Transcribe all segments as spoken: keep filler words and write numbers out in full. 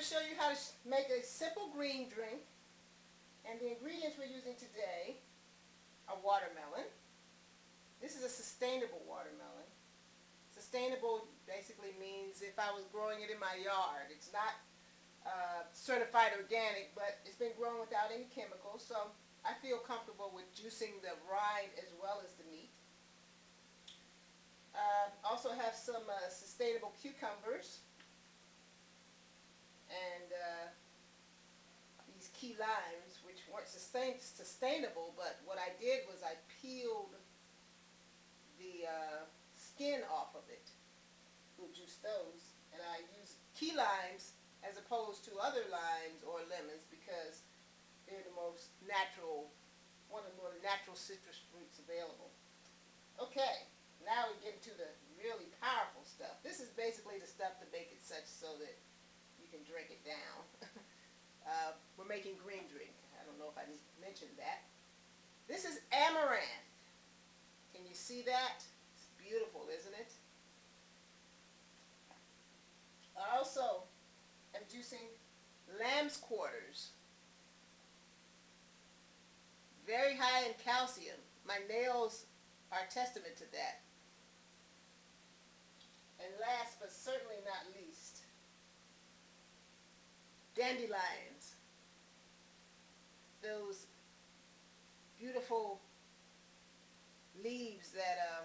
going to show you how to make a simple green drink. And the ingredients we're using today are watermelon. This is a sustainable watermelon. Sustainable basically means if I was growing it in my yard. It's not uh, certified organic, but it's been grown without any chemicals. So I feel comfortable with juicing the rind as well as the meat. Uh, also have some uh, sustainable cucumbers and uh, these key limes, which weren't sustain sustainable, but what I did was I peeled the uh, skin off of it. We'll juice those, and I used key limes as opposed to other limes or lemons because they're the most natural, one of the more natural citrus fruits available. Okay. Now we get to the really powerful stuff. This is basically the stuff to make it such so that you can drink it down. uh, we're making green drink. I don't know if I mentioned that. This is amaranth. Can you see that? It's beautiful, isn't it? I also am juicing lamb's quarters. Very high in calcium. My nails are testament to that. And last but certainly not least, dandelions. Those beautiful leaves that uh,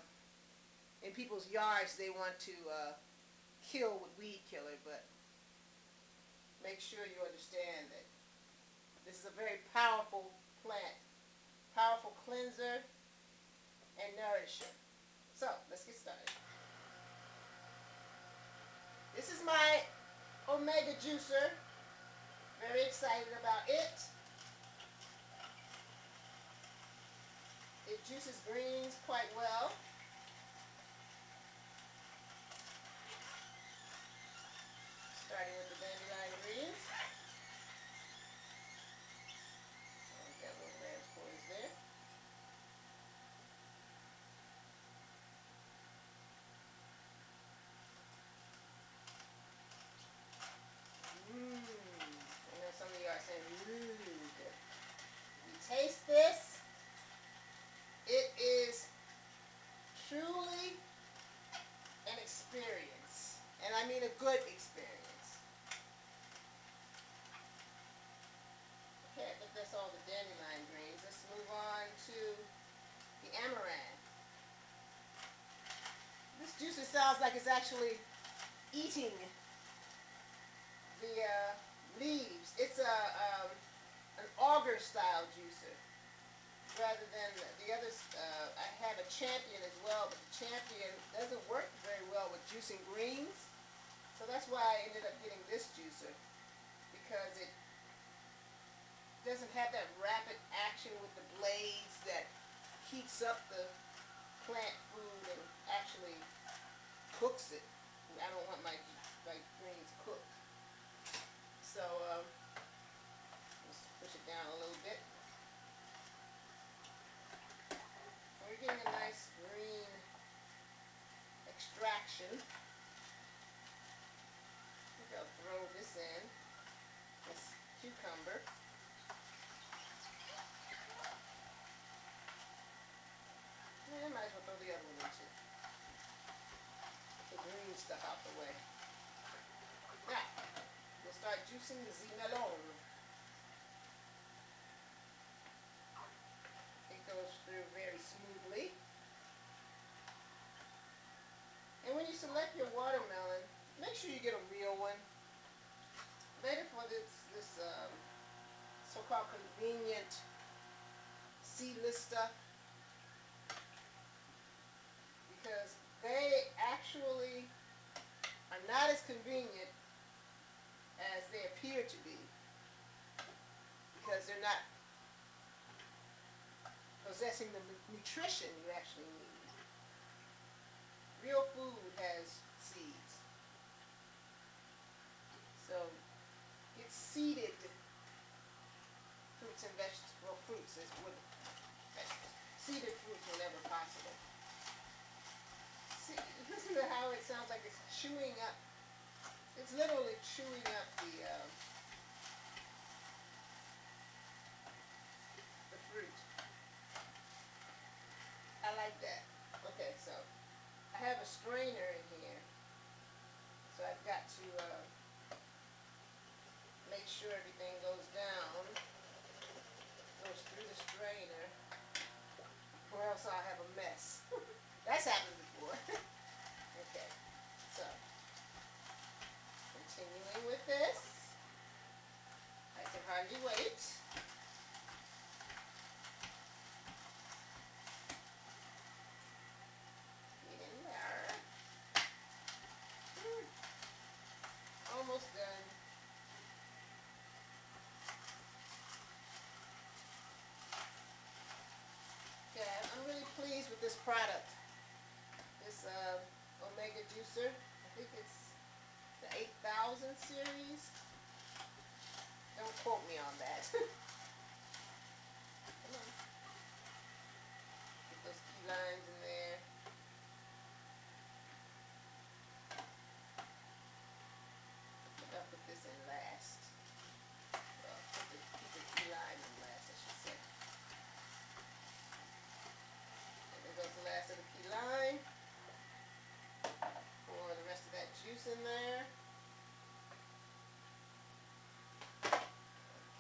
in people's yards they want to uh, kill with weed killer, but make sure you understand that this is a very powerful plant, powerful cleanser and nourisher. So let's get started. This is my Omega juicer. Very excited about it. It juices greens quite well. Starting with the dandelion greens. I've got little lamb's quarters there. Taste this. It is truly an experience, and I mean a good experience. Okay, I think that's all the dandelion greens. Let's move on to the amaranth. This juicer sounds like it's actually eating the uh, leaves. It's a um, an auger style juicer rather than the others. Uh, I had a champion as well, but the champion doesn't work very well with juicing greens. So that's why I ended up getting this juicer, because it doesn't have that rapid action with the blades that heats up the plant food and actually cooks it. I don't want my, my greens cooked. So, um, push it down a little bit. We're getting a nice green extraction. I think I'll throw this in, this cucumber. Yeah, I might as well throw the other one in too. Put the green stuff out the way. Now, we'll start juicing the xenolone. Goes through very smoothly. And when you select your watermelon, make sure you get a real one. Later for this, this um, so-called convenient seedless stuff, because they actually are not as convenient as they appear to be, because they're not possessing the nutrition you actually need. Real food has seeds. So get seeded fruits and vegetables, well, fruits is what, seeded fruits whenever possible. See, listen to how it sounds like it's chewing up It's literally chewing up the, uh, the fruit. I like that. Okay, so I have a strainer in here. So I've got to uh, make sure everything goes down, goes through the strainer, or else I'll have a mess. That's happened before. Okay, so continuing with this. I can hardly wait. Get in there. Mm. Almost done. Okay, I'm really pleased with this product. This uh, Omega juicer. I think it's the eight thousand series. Don't quote me on that. Come on. Get those key lines in there. I think I'll put this in last. Well, put the, put the key line in last, I should say. And there goes the last of the key line. Pour the rest of that juice in there.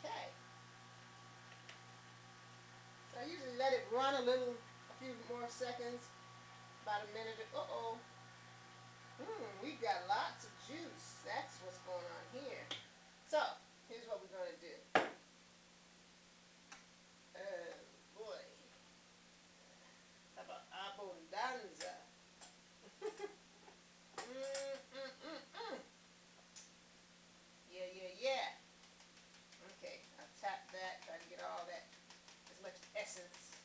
Okay. So I usually let it run a little, a few more seconds, about a minute. Uh-oh. Mm, we've got lots of juice. That's what's going on here. So, here's what we're going to do. Oh, boy. How about abundanza? Mm, mm, mm, mm. Yeah, yeah, yeah. Okay, I'll tap that, try to get all that, as much essence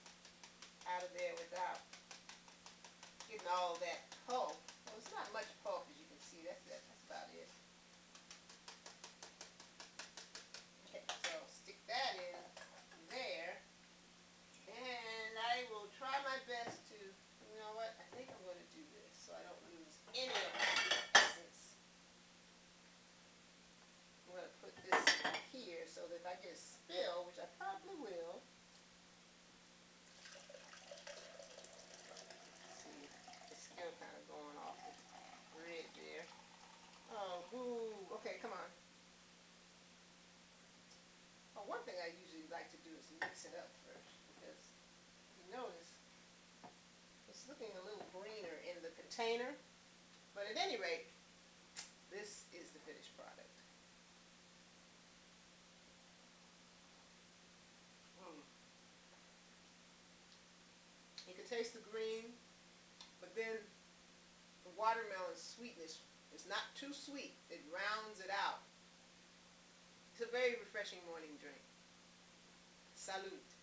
out of there without getting all that pulp. Well, it's not much pulp, as you can see. That's, that, that's about it. Okay, so stick that in there. And I will try my best to, you know what, I think I'm going to do this so I don't lose any of my essence. I'm going to put this here so that if I get a spill, which I probably will. See, it's still kind of going off the grid there. Oh, ooh, okay, come on. Oh, one thing I usually like to do is mix it up first, because you notice it's looking a little greener in the container. But at any rate, this is the finished product. Mm. You can taste the green, but then the watermelon sweetness is not too sweet. It rounds it out. It's a very refreshing morning drink. Salud.